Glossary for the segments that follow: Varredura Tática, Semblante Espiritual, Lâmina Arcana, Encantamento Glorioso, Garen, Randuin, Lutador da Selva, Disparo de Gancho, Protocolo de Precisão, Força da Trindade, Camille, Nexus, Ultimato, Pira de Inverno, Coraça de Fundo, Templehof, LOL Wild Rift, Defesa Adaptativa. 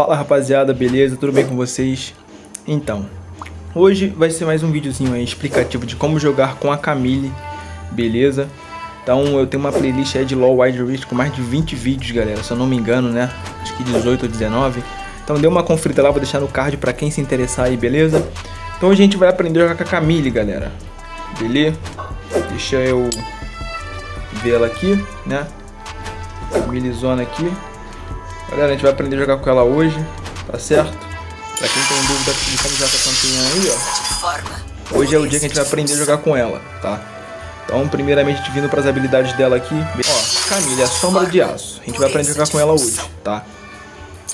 Fala rapaziada, beleza? Tudo bem com vocês? Então, hoje vai ser mais um videozinho aí explicativo de como jogar com a Camille, beleza? Então eu tenho uma playlist aí de LOL Wild Rift com mais de 20 vídeos, galera, se eu não me engano, né? Acho que 18 ou 19. Então dê uma conferida lá, vou deixar no card pra quem se interessar aí, beleza? Então a gente vai aprender a jogar com a Camille, galera. Beleza? Deixa eu ver ela aqui, né? Camilezona aqui. Galera, a gente vai aprender a jogar com ela hoje, tá certo? Pra quem tem dúvida de como jogar com a campeã aí, ó. Hoje é o dia que a gente vai aprender a jogar com ela, tá? Então, primeiramente, vindo pras habilidades dela aqui. Ó, Camille, a sombra de aço. A gente vai aprender a jogar com ela hoje, tá?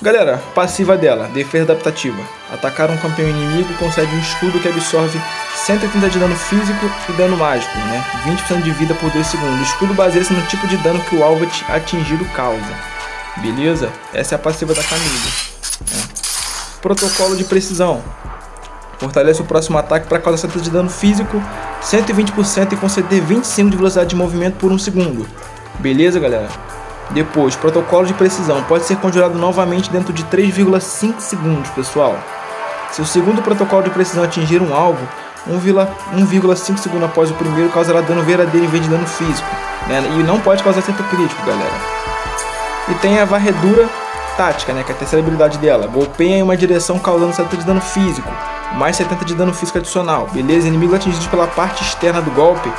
Galera, passiva dela, defesa adaptativa. Atacar um campeão inimigo concede um escudo que absorve 130 de dano físico e dano mágico, né? 20% de vida por 2 segundos. O escudo baseia-se no tipo de dano que o alvo atingido causa. Beleza? Essa é a passiva da Camille. É. Protocolo de Precisão. Fortalece o próximo ataque para causar 100 de dano físico, 120% e conceder 25 de velocidade de movimento por 1 segundo. Beleza, galera? Depois, Protocolo de Precisão. Pode ser conjurado novamente dentro de 3,5 segundos, pessoal. Se o segundo Protocolo de Precisão atingir um alvo, 1,5 segundos após o primeiro causará dano verdadeiro em vez de dano físico. Né? E não pode causar acerto crítico, galera. E tem a Varredura Tática, né, que é a terceira habilidade dela. Golpeia em uma direção causando 70 de dano físico, mais 70 de dano físico adicional. Beleza? Inimigos atingidos pela parte externa do golpe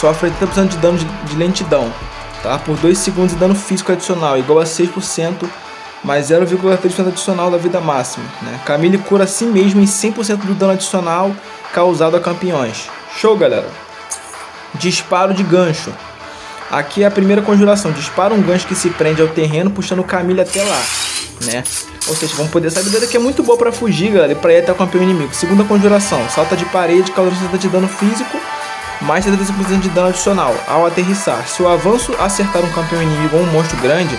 sofrem 30% de dano de lentidão, tá? Por 2 segundos de dano físico adicional, igual a 6%, mais 0,3% adicional da vida máxima, né? Camille cura a si mesmo em 100% do dano adicional causado a campeões. Show, galera! Disparo de Gancho. Aqui é a primeira conjuração, dispara um gancho que se prende ao terreno, puxando Camille até lá, né? Ou seja, vamos poder sair daqui, é muito boa pra fugir, galera, e pra ir até o campeão inimigo. Segunda conjuração, salta de parede, causa 70 de dano físico, mais 75% de dano adicional ao aterrissar. Se o avanço acertar um campeão inimigo ou um monstro grande,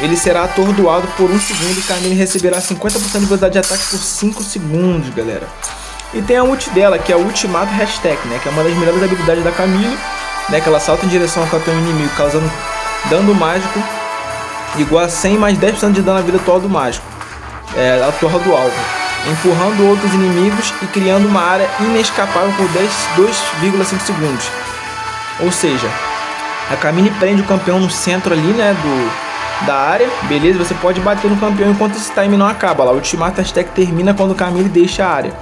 ele será atordoado por 1 segundo e Camille receberá 50% de velocidade de ataque por 5 segundos, galera. E tem a ult dela, que é a Ultimato Hashtag, né? Que é uma das melhores habilidades da Camille. Né, que ela salta em direção ao campeão inimigo, causando dano mágico igual a 100 mais 10% de dano na vida atual do mágico, atual do alvo, empurrando outros inimigos e criando uma área inescapável por 2,5 segundos. Ou seja, a Camille prende o campeão no centro ali, né, da área, beleza? Você pode bater no campeão enquanto esse time não acaba. O Ultimato Hashtag termina quando a Camille deixa a área.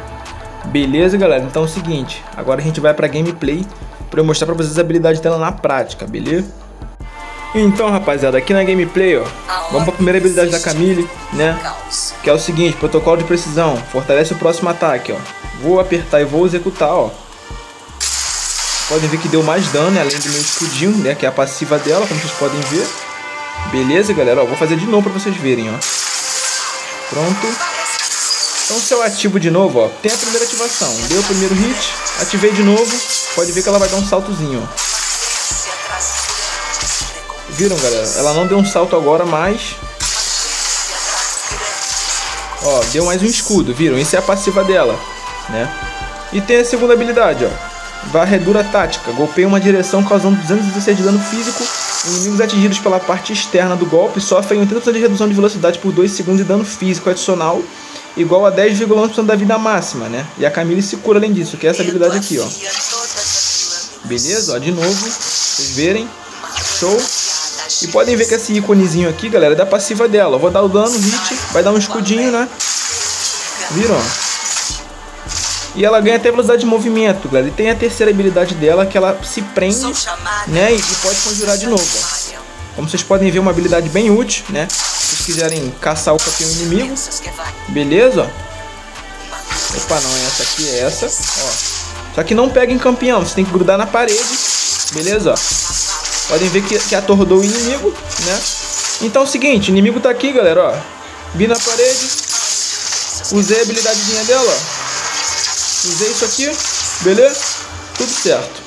Beleza, galera? Então é o seguinte, agora a gente vai pra gameplay pra eu mostrar pra vocês a habilidade dela na prática, beleza? Então, rapaziada, aqui na gameplay, ó, vamos pra primeira habilidade da Camille, né? Que é o seguinte, protocolo de precisão, fortalece o próximo ataque, ó. Vou apertar e vou executar, ó. Podem ver que deu mais dano, né? Além do meu escudinho, né? Que é a passiva dela, como vocês podem ver. Beleza, galera? Ó, vou fazer de novo pra vocês verem, ó. Pronto. Então, se eu ativo de novo, ó, tem a primeira ativação. Deu o primeiro hit, ativei de novo. Pode ver que ela vai dar um saltozinho, ó. Viram, galera? Ela não deu um salto agora, mas... ó, deu mais um escudo, viram? Isso é a passiva dela, né? E tem a segunda habilidade, ó. Varredura tática. Golpeia uma direção causando 216 de dano físico. Inimigos atingidos pela parte externa do golpe sofrem 80% de redução de velocidade por 2 segundos de dano físico adicional, igual a 10,1% da vida máxima, né? E a Camille se cura além disso, que é essa habilidade aqui, ó. Beleza? Ó, de novo, vocês verem. Show. E podem ver que esse íconezinho aqui, galera, é da passiva dela. Vou dar o dano, hit, vai dar um escudinho, né? Viram? E ela ganha até velocidade de movimento, galera. E tem a terceira habilidade dela, que ela se prende, né? E pode conjurar de novo, ó. Como vocês podem ver, uma habilidade bem útil, né? Se quiserem caçar o campeão inimigo, beleza? Opa, não é essa aqui, é essa, ó. Só que não pega em campeão, você tem que grudar na parede, beleza? Ó. Podem ver que atordou o inimigo, né? Então é o seguinte, o inimigo tá aqui, galera, ó. Vi na parede, usei a habilidadezinha dela, ó. Usei isso aqui, beleza? Tudo certo.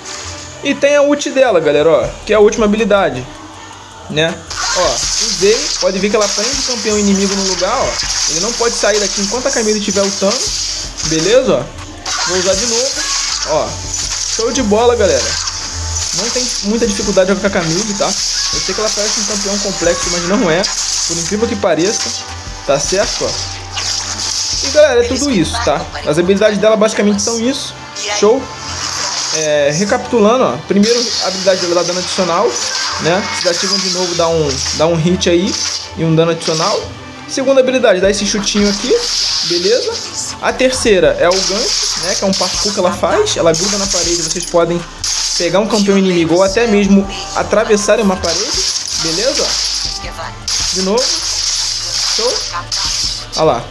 E tem a ult dela, galera, ó, que é a última habilidade, né? Ó, usei, pode ver que ela prende o campeão inimigo no lugar, ó. Ele não pode sair daqui enquanto a Camille estiver lutando. Beleza, ó. Vou usar de novo, ó. Show de bola, galera. Não tem muita dificuldade jogar com a Camille, tá? Eu sei que ela parece um campeão complexo, mas não é, por incrível que pareça. tá certo? Ó. E galera, é tudo isso, tá? As habilidades dela basicamente são isso. Show? É, recapitulando, ó. Primeiro, a habilidade dela dá dano adicional, né? Se ativam de novo, dá um hit aí e um dano adicional. Segunda habilidade, dá esse chutinho aqui, beleza? A terceira é o gancho, né? Que é um parkour que ela faz. Ela gruda na parede, vocês podem pegar um campeão inimigo ou até mesmo atravessar uma parede, beleza? De novo. Show. Olha lá.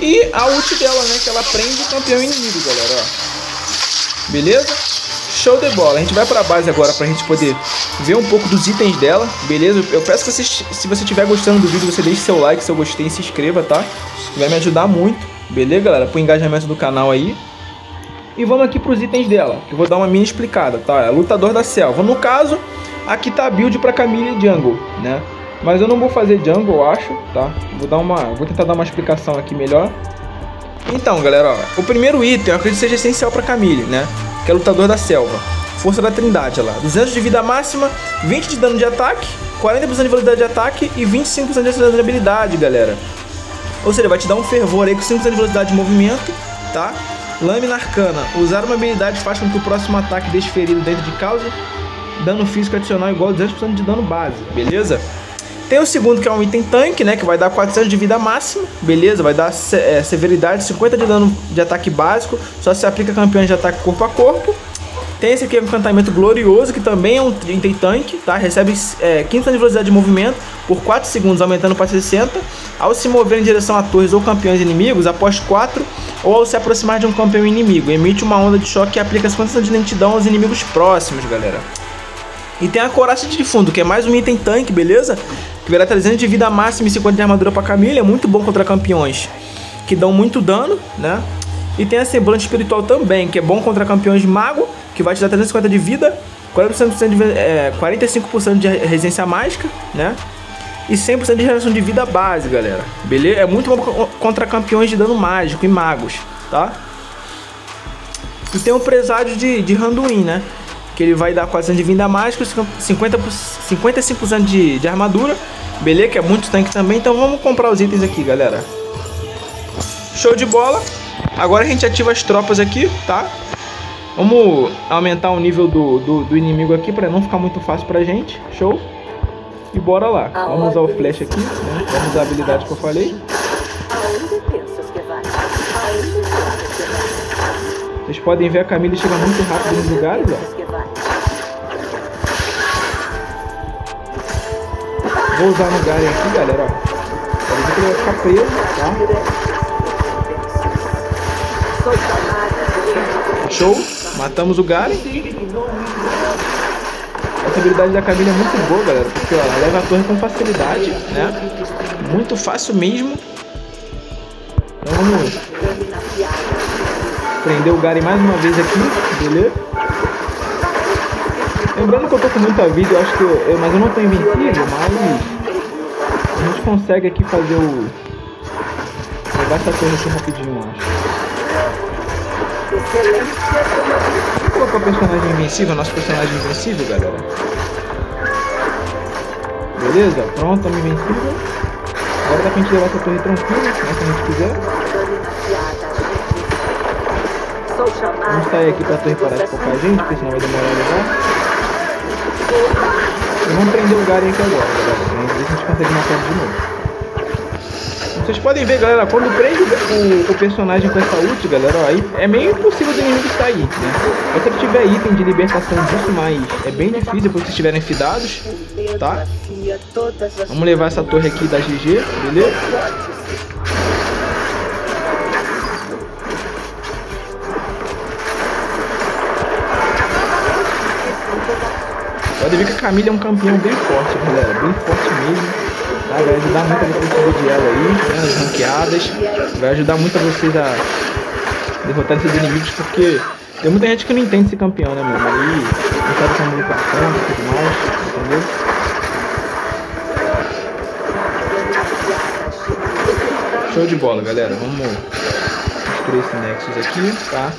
E a ult dela, né? Que ela prende o campeão inimigo, galera, ó. Beleza? Show de bola. A gente vai pra base agora pra gente poder ver um pouco dos itens dela, beleza? Eu peço que você, se você estiver gostando do vídeo, você deixe seu like, seu gostei, se inscreva, tá? Vai me ajudar muito, beleza, galera? Pro engajamento do canal aí. E vamos aqui pros itens dela, que eu vou dar uma mini explicada, tá? Lutador da Selva. No caso, aqui tá a build pra Camille e Jungle, né? Mas eu não vou fazer Jungle, eu acho, tá? Vou tentar dar uma explicação aqui melhor. Então, galera, ó, o primeiro item, eu acredito que seja essencial pra Camille, né? Que é Lutador da Selva. Força da Trindade, olha lá. 200 de vida máxima, 20 de dano de ataque, 40% de velocidade de ataque e 25% de velocidade de habilidade, galera. Ou seja, vai te dar um fervor aí com 5% de velocidade de movimento, tá? Lâmina Arcana. Usar uma habilidade faz com que o próximo ataque deixe ferido dentro de causa. Dano físico adicional igual a 200% de dano base, beleza? Tem o segundo, que é um item tanque, né? Que vai dar 400 de vida máxima, beleza? Vai dar severidade, 50 de dano de ataque básico. Só se aplica campeões de ataque corpo a corpo. Tem esse aqui, o Encantamento Glorioso, que também é um item tanque, tá? Recebe 15 de velocidade de movimento por 4 segundos, aumentando para 60. Ao se mover em direção a torres ou campeões inimigos, após 4, ou ao se aproximar de um campeão inimigo, emite uma onda de choque e aplica 50% de lentidão aos inimigos próximos, galera. E tem a Coraça de Fundo, que é mais um item tanque, beleza? Que vai dar 300 de vida máxima e 50 de armadura pra Camille. É muito bom contra campeões que dão muito dano, né? E tem a Semblante Espiritual também, que é bom contra campeões de mago, que vai te dar 350 de vida, 45% de resistência mágica, né? E 100% de geração de vida base, galera. Beleza? É muito bom contra campeões de dano mágico e magos, tá? E tem o Presságio de Randuin, né? Que ele vai dar 400 de vida mágica, 55% de armadura, beleza? Que é muito tanque também. Então vamos comprar os itens aqui, galera. Show de bola. Agora a gente ativa as tropas aqui, tá? Vamos aumentar o nível do inimigo aqui pra não ficar muito fácil pra gente. Show. E bora lá. Vamos usar o flash aqui, né? Vamos usar a habilidade que eu falei. Vocês podem ver a Camille chega muito rápido nos lugares, ó. Vou usar no Garen aqui, galera, ó. Pode ver que ele vai ficar preso, tá? Show! Matamos o Garen. Essa habilidade da Camille é muito boa, galera, porque ó, ela leva a torre com facilidade, né? Muito fácil mesmo. Então vamos prender o Garen mais uma vez aqui, beleza? Lembrando que eu tô com muita vida, eu acho que mas eu não tô invencível, mas a gente consegue aqui fazer o... Pegar essa torre aqui rapidinho, eu acho. Vamos colocar o personagem invencível, nosso personagem invencível, galera. Beleza? Pronto, estamos invencível. Agora dá pra gente levar essa torre tranquila, né, se a gente quiser. Vamos sair aqui pra torre parar de focar a gente, porque senão vai demorar a levar. E vamos prender o Garen aqui agora, galera. Ver se a gente consegue matar ele de novo. Vocês podem ver, galera, quando prende o personagem com essa ult, galera, ó, aí é meio impossível do inimigo sair, né? Mas se ele tiver item de libertação disso, mas é bem difícil depois que vocês estiverem fidados, tá? Vamos levar essa torre aqui da GG, beleza? Pode ver que a Camille é um campeão bem forte, galera, bem forte mesmo, tá? Vai ajudar muito a gente de ela aí, né, as ranqueadas, vai ajudar muito a vocês a derrotar esses inimigos, porque tem muita gente que não entende esse campeão, né, mano, aí não sabe como ele passar e tudo mais, entendeu? Show de bola, galera, vamos destruir esse Nexus aqui, tá?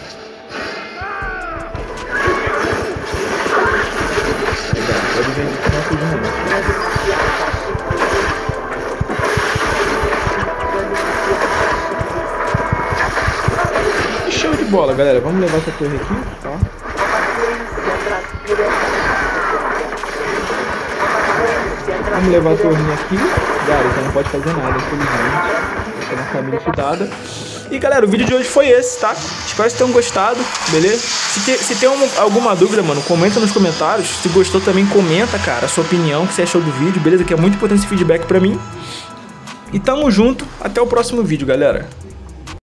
bola, galera. Vamos levar essa torre aqui, tá? Vamos levar a torrinha aqui. Galera, já não pode fazer nada, infelizmente. Essa é uma família estudada. E galera, o vídeo de hoje foi esse, tá? Espero que tenham gostado, beleza? Se tem alguma dúvida, mano, comenta nos comentários. Se gostou também, comenta, cara, a sua opinião, o que você achou do vídeo, beleza? Que é muito importante esse feedback pra mim. E tamo junto, até o próximo vídeo, galera.